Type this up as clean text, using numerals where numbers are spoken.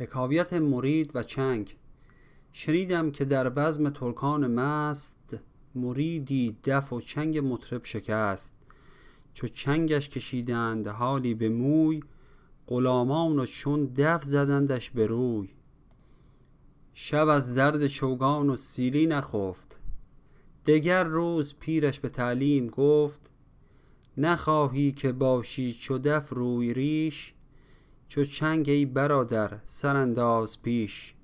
حکایت مرید و چنگ. شنیدم که در بزم ترکان مست، مریدی دف و چنگ مطرب شکست. چو چنگش کشیدند حالی به موی، غلامان و چون دف زدندش به روی. شب از درد چوگان و سیلی نخفت، دگر روز پیرش به تعلیم گفت. نخواهی که باشی چو دف روی ریش، چو چنگ ای برادر سرانداز پیش.